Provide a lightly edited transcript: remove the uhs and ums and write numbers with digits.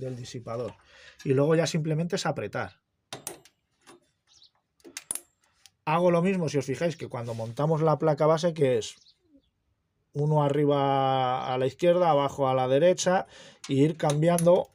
del disipador. Y luego ya simplemente es apretar. Hago lo mismo, si os fijáis, que cuando montamos la placa base, que es uno arriba a la izquierda, abajo a la derecha, e ir cambiando